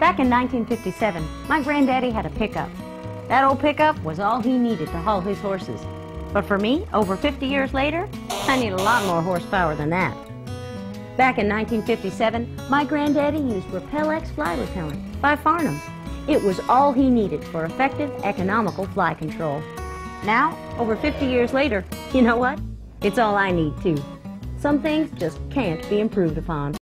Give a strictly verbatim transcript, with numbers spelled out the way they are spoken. Back in nineteen fifty-seven, my granddaddy had a pickup. That old pickup was all he needed to haul his horses. But for me, over fifty years later, I need a lot more horsepower than that. Back in nineteen fifty-seven, my granddaddy used Repel-X fly repellent by Farnam. It was all he needed for effective, economical fly control. Now, over fifty years later, you know what? It's all I need, too. Some things just can't be improved upon.